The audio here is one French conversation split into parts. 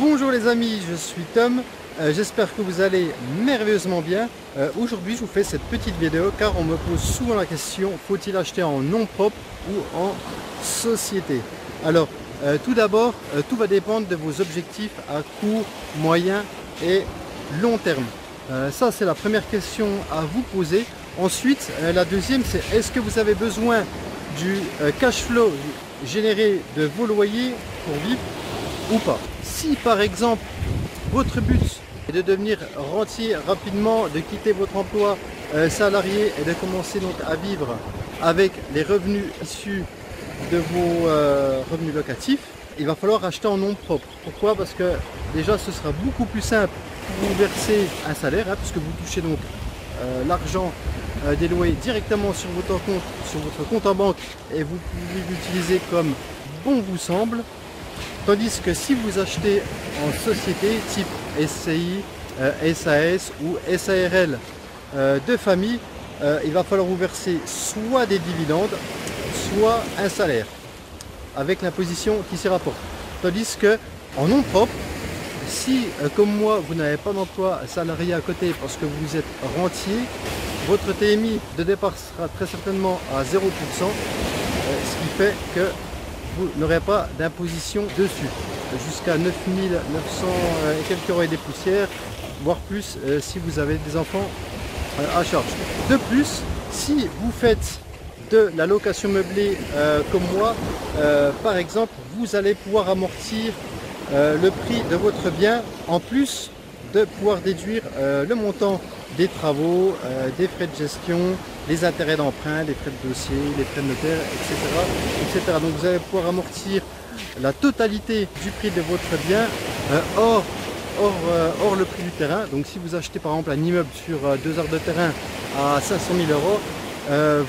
Bonjour les amis, je suis Tom, j'espère que vous allez merveilleusement bien. Aujourd'hui je vous fais cette petite vidéo car on me pose souvent la question, faut-il acheter en nom propre ou en société? Alors tout d'abord, tout va dépendre de vos objectifs à court, moyen et long terme. Ça c'est la première question à vous poser. Ensuite la deuxième c'est, est-ce que vous avez besoin du cash flow généré de vos loyers pour vivre ou pas? Si par exemple votre but est de devenir rentier rapidement, de quitter votre emploi salarié et de commencer donc à vivre avec les revenus issus de vos revenus locatifs, il va falloir acheter en nom propre. Pourquoi? Parce que déjà ce sera beaucoup plus simple pour vous verser un salaire, hein, puisque vous touchez donc l'argent des loyers directement sur votre compte en banque, et vous pouvez l'utiliser comme bon vous semble. Tandis que si vous achetez en société type SCI, SAS ou SARL de famille, il va falloir vous verser soit des dividendes, soit un salaire, avec l'imposition qui s'y rapporte. Tandis que en nom propre, si comme moi vous n'avez pas d'emploi salarié à côté parce que vous êtes rentier, votre TMI de départ sera très certainement à 0%, ce qui fait que vous n'aurez pas d'imposition dessus, jusqu'à 9 900 et quelques euros et des poussières, voire plus si vous avez des enfants à charge. De plus, si vous faites de la location meublée comme moi, par exemple, vous allez pouvoir amortir le prix de votre bien, en plus de pouvoir déduire le montant des travaux, des frais de gestion, les intérêts d'emprunt, les frais de dossier, les frais de notaire, etc., etc. Donc vous allez pouvoir amortir la totalité du prix de votre bien hors le prix du terrain. Donc si vous achetez par exemple un immeuble sur 2 heures de terrain à 500 000 euros,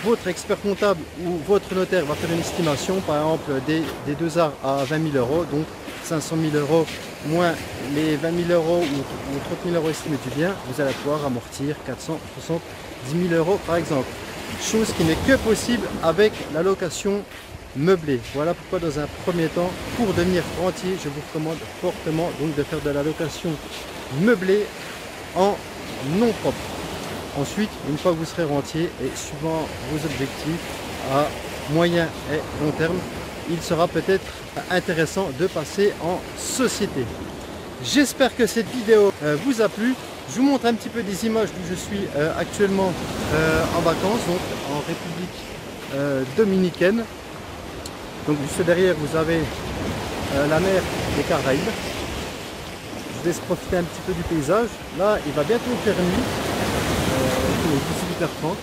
votre expert comptable ou votre notaire va faire une estimation par exemple des 2 heures à 20 000 euros, donc 500 000 euros moins les 20 000 euros ou 30 000 euros estimés du bien, vous allez pouvoir amortir 470 000 euros par exemple. Chose qui n'est que possible avec la location meublée. Voilà pourquoi dans un premier temps, pour devenir rentier, je vous recommande fortement donc de faire de la location meublée en nom propre. Ensuite, une fois que vous serez rentier et suivant vos objectifs à moyen et long terme, il sera peut-être intéressant de passer en société. J'espère que cette vidéo vous a plu. Je vous montre un petit peu des images d'où je suis actuellement en vacances, donc en République dominicaine. Donc juste derrière vous avez la mer des Caraïbes. Je vous laisse profiter un petit peu du paysage. Là il va bientôt faire nuit, 18h30.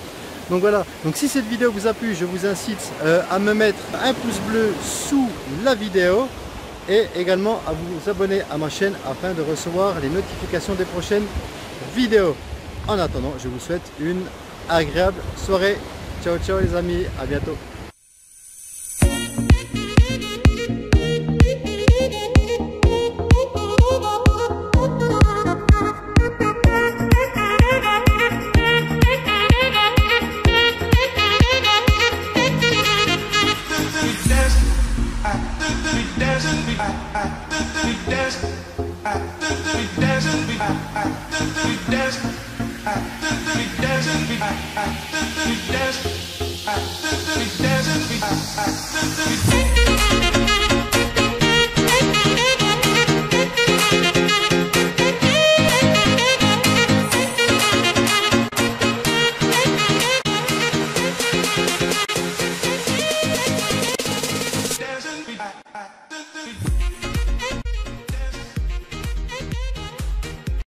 Donc voilà, donc si cette vidéo vous a plu, je vous incite à me mettre un pouce bleu sous la vidéo et également à vous abonner à ma chaîne afin de recevoir les notifications des prochaines vidéos. En attendant, je vous souhaite une agréable soirée. Ciao ciao les amis, à bientôt.